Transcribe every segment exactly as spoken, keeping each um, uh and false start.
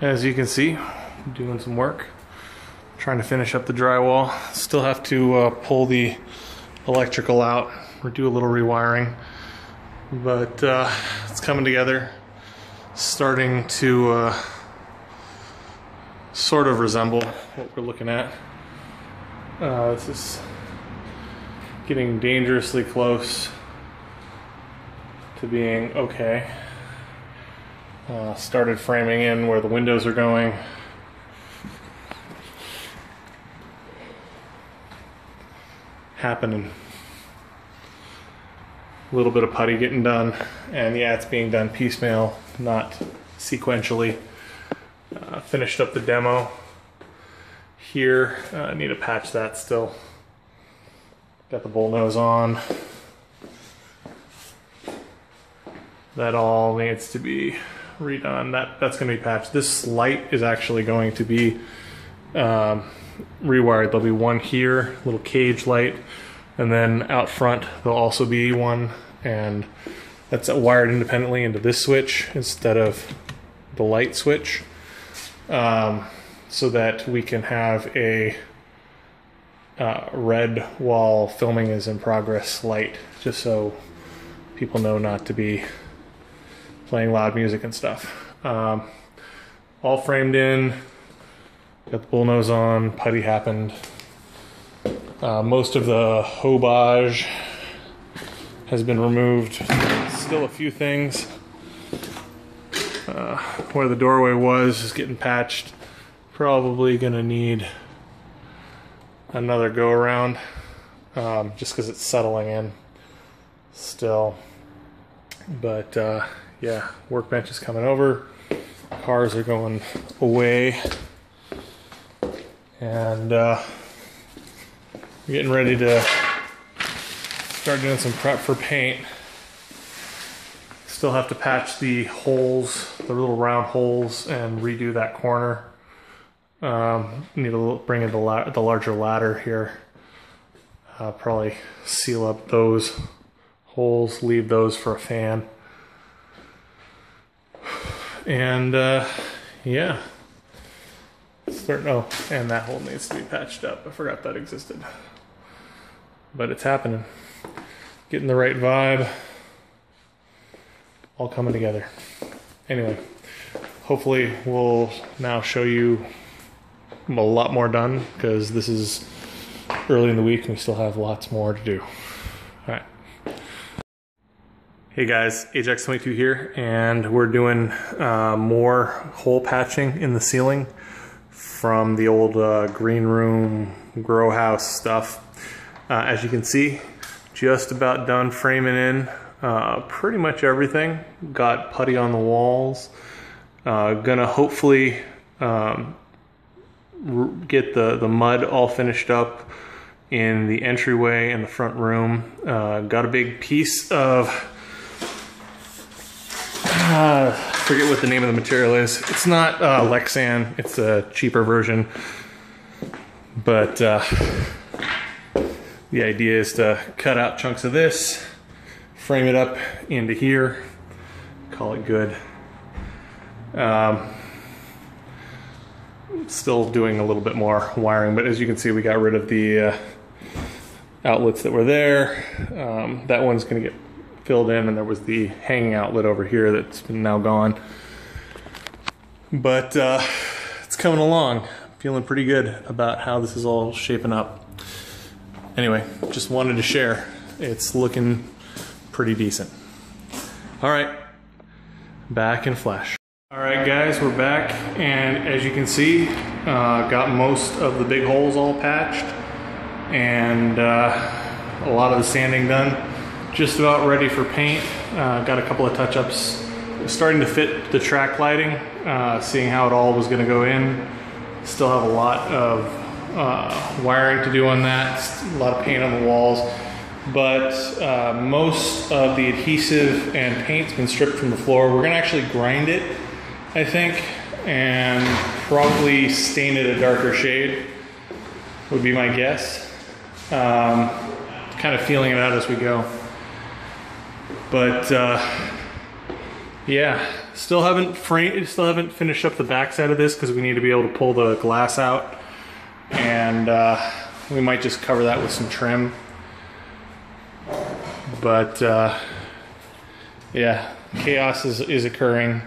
as you can see, doing some work, trying to finish up the drywall. Still have to uh, pull the electrical out or do a little rewiring, but uh, it's coming together, starting to uh, sort of resemble what we're looking at. Uh, this is getting dangerously close to being okay. Uh, started framing in where the windows are going. Happening. A little bit of putty getting done, and yeah, it's being done piecemeal, not sequentially. Uh, finished up the demo here. I uh, need to patch that still. Got the bull nose on. That all needs to be redone. That that's going to be patched. This light is actually going to be um, rewired. There'll be one here, little cage light, and then out front there'll also be one, and that's wired independently into this switch instead of the light switch, um, so that we can have a uh, red while filming is in progress light, just so people know not to be playing loud music and stuff. Um, all framed in, got the bullnose on, putty happened. Uh, most of the hobage has been removed. Still a few things. Uh, where the doorway was is getting patched. Probably gonna need another go around, um, just because it's settling in still. But uh, yeah, workbench is coming over, cars are going away, and uh, we're getting ready to start doing some prep for paint. Still have to patch the holes, the little round holes, and redo that corner. Um, need to bring in the, la the larger ladder here. Uh, probably seal up those holes, leave those for a fan. And uh, yeah, starting. Oh, and that hole needs to be patched up. I forgot that existed, but it's happening. Getting the right vibe, all coming together. Anyway, hopefully we'll now show you a lot more done, because this is early in the week and we still have lots more to do. All right. Hey guys, Ajax twenty-two here, and we're doing uh, more hole patching in the ceiling from the old uh, green room, grow house stuff. Uh, as you can see, just about done framing in uh, pretty much everything. Got putty on the walls. Uh, gonna hopefully um, get the, the mud all finished up in the entryway and the front room. Uh, got a big piece of... Uh, forget what the name of the material is. It's not uh, Lexan, it's a cheaper version. But uh, the idea is to cut out chunks of this, frame it up into here, call it good. Um, still doing a little bit more wiring, but as you can see, we got rid of the uh, outlets that were there. Um, that one's going to get filled in, and there was the hanging outlet over here that's now gone. But uh, it's coming along. Feeling pretty good about how this is all shaping up. Anyway, just wanted to share. It's looking pretty decent. All right, back in flash. All right guys, we're back, and as you can see, uh, got most of the big holes all patched, and uh, a lot of the sanding done. Just about ready for paint. Uh, got a couple of touch-ups. Starting to fit the track lighting, uh, seeing how it all was gonna go in. Still have a lot of uh, wiring to do on that, a lot of paint on the walls. But uh, most of the adhesive and paint's been stripped from the floor. We're gonna actually grind it, I think, and probably stain it a darker shade, would be my guess. Um, kind of feeling it out as we go. But uh, yeah, Still haven't framed, still haven't finished up the backside of this because we need to be able to pull the glass out, and uh, we might just cover that with some trim. But uh, yeah, chaos is, is occurring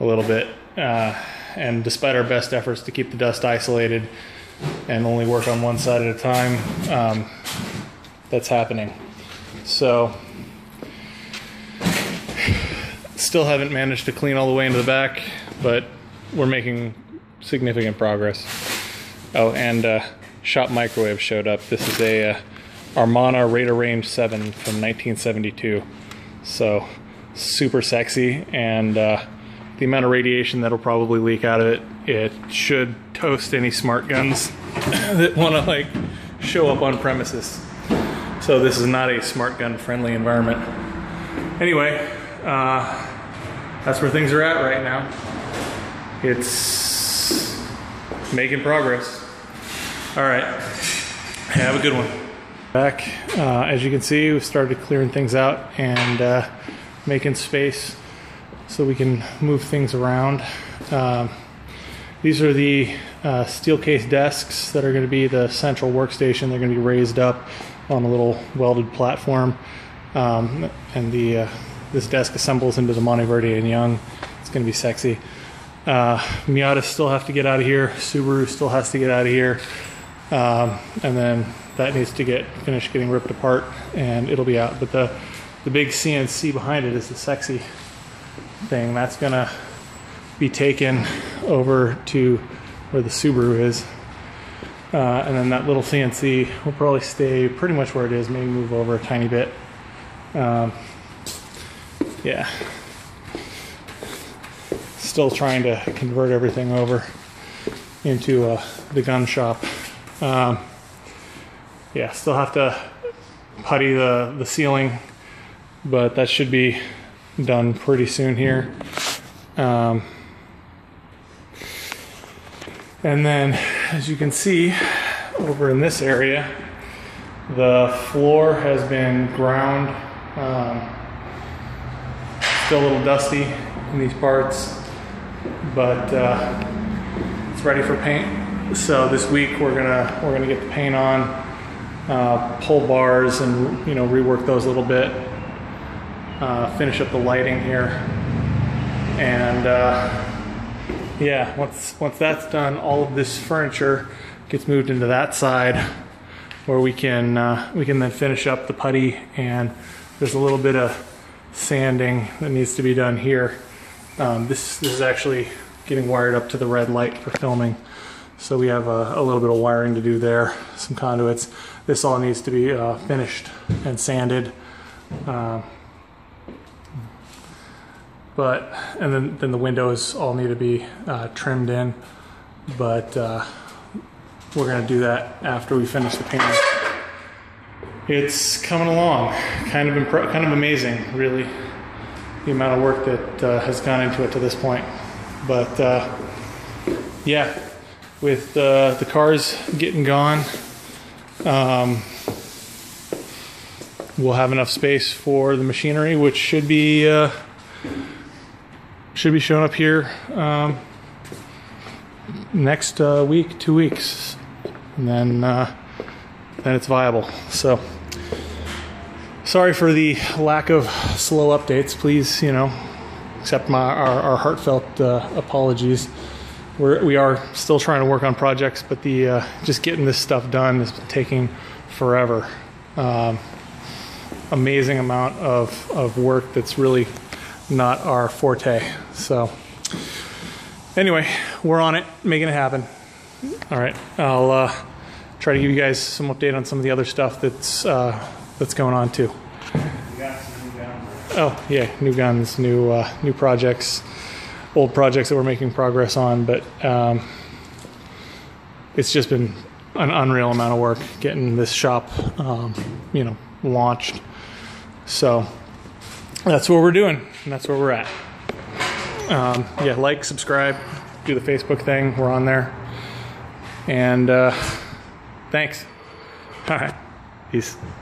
a little bit, uh, and despite our best efforts to keep the dust isolated and only work on one side at a time, um, that's happening. So still haven't managed to clean all the way into the back, but we're making significant progress. Oh, and uh, shop microwave showed up. This is a uh, Armana Radar Range seven from nineteen seventy-two. So super sexy, and uh, the amount of radiation that'll probably leak out of it, it should toast any smart guns that want to like show up on premises. So this is not a smart gun friendly environment. Anyway, uh, that's where things are at right now. It's making progress. All right, have a good one. Back, uh, as you can see, we've started clearing things out and uh, making space so we can move things around. Um, these are the uh, steel case desks that are going to be the central workstation. They're going to be raised up on a little welded platform, um, and the uh, this desk assembles into the Monte Verde and Young. It's going to be sexy. Uh, Miata still have to get out of here. Subaru still has to get out of here, um, and then that needs to get finished getting ripped apart, and it'll be out. But the the big C N C behind it is the sexy thing. That's gonna be taken over to where the Subaru is. Uh, and then that little C N C will probably stay pretty much where it is, maybe move over a tiny bit. Um, yeah. Still trying to convert everything over into uh, the gun shop. Um, yeah, still have to putty the, the ceiling, but that should be done pretty soon here. Um, and then, as you can see, over in this area, the floor has been ground. Um, still a little dusty in these parts, but uh, it's ready for paint. So this week we're gonna we're gonna get the paint on, uh, pull bars, and you know rework those a little bit. Uh, finish up the lighting here, and. Uh, Yeah, once once that's done, all of this furniture gets moved into that side, where we can uh, we can then finish up the putty. And there's a little bit of sanding that needs to be done here. Um, this this is actually getting wired up to the red light for filming, so we have a, a little bit of wiring to do there, some conduits. This all needs to be uh, finished and sanded. Uh, But, and then, then the windows all need to be uh, trimmed in, but uh, we're going to do that after we finish the painting. It's coming along, kind of kind of amazing, really, the amount of work that uh, has gone into it to this point. But uh, yeah, with uh, the cars getting gone, um, we'll have enough space for the machinery, which should be. Uh, Should be showing up here um, next uh, week, two weeks, and then uh, then it's viable. So sorry for the lack of slow updates. Please, you know, accept my our, our heartfelt uh, apologies. We're we are still trying to work on projects, but the uh, just getting this stuff done has been taking forever. Um, amazing amount of of work that's really. Not our forte. So anyway, we're on it, making it happen. All right, I'll uh, try to give you guys some update on some of the other stuff that's uh, that's going on too. We got some new guns. Oh yeah, new guns, new uh, new projects, old projects that we're making progress on. But um, it's just been an unreal amount of work getting this shop, um, you know, launched. So. That's what we're doing, and that's where we're at. Um, yeah, like, subscribe, do the Facebook thing. We're on there. And uh, thanks. All right. Peace.